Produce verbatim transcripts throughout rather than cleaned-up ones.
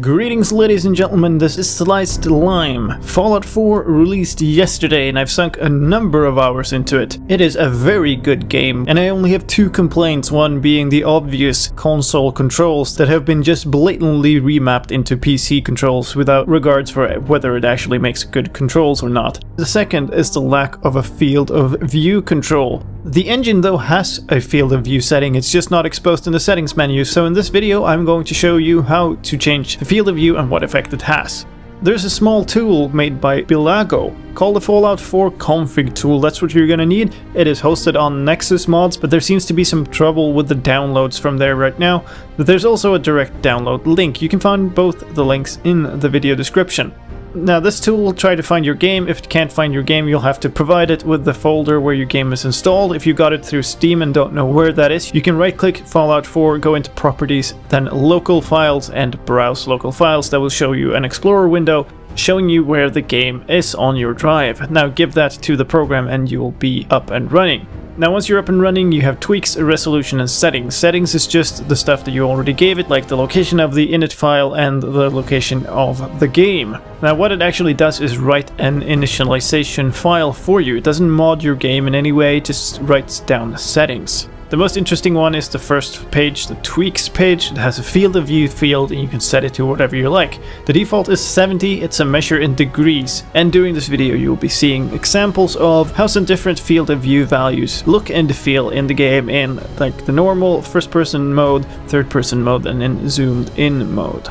Greetings ladies and gentlemen, this is Sliced Lime. Fallout four released yesterday and I've sunk a number of hours into it. It is a very good game and I only have two complaints, one being the obvious console controls that have been just blatantly remapped into P C controls without regards for whether it actually makes good controls or not. The second is the lack of a field of view control. The engine though has a field of view setting, it's just not exposed in the settings menu, so in this video I'm going to show you how to change the field of view and what effect it has. There's a small tool made by Bilago called the Fallout four config tool. That's what you're gonna need. It is hosted on Nexus Mods, but there seems to be some trouble with the downloads from there right now. But there's also a direct download link. You can find both the links in the video description. Now this tool will try to find your game. If it can't find your game, you'll have to provide it with the folder where your game is installed. If you got it through Steam and don't know where that is, you can right click Fallout four, go into Properties, then Local Files and Browse Local Files. That will show you an Explorer window showing you where the game is on your drive. Now give that to the program and you will be up and running. Now once you're up and running, you have tweaks, resolution and settings. Settings is just the stuff that you already gave it, like the location of the init file and the location of the game. Now what it actually does is write an initialization file for you. It doesn't mod your game in any way, it just writes down the settings. The most interesting one is the first page, the tweaks page. It has a field of view field and you can set it to whatever you like. The default is seventy, it's a measure in degrees. And during this video you'll be seeing examples of how some different field of view values look and feel in the game in like the normal first person mode, third person mode and in zoomed in mode.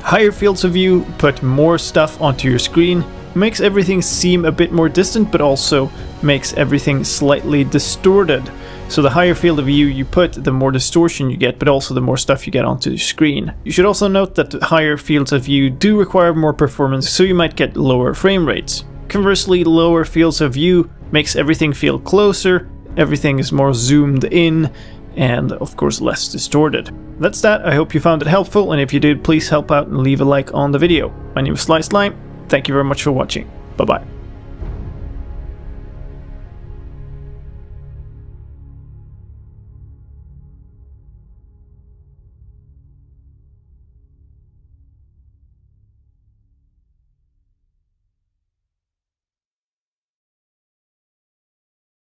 Higher fields of view put more stuff onto your screen. Makes everything seem a bit more distant but also makes everything slightly distorted. So the higher field of view you put, the more distortion you get, but also the more stuff you get onto the screen. You should also note that the higher fields of view do require more performance, so you might get lower frame rates. Conversely, lower fields of view makes everything feel closer, everything is more zoomed in, and of course less distorted. That's that, I hope you found it helpful, and if you did, please help out and leave a like on the video. My name is Sliced Lime, thank you very much for watching, bye bye.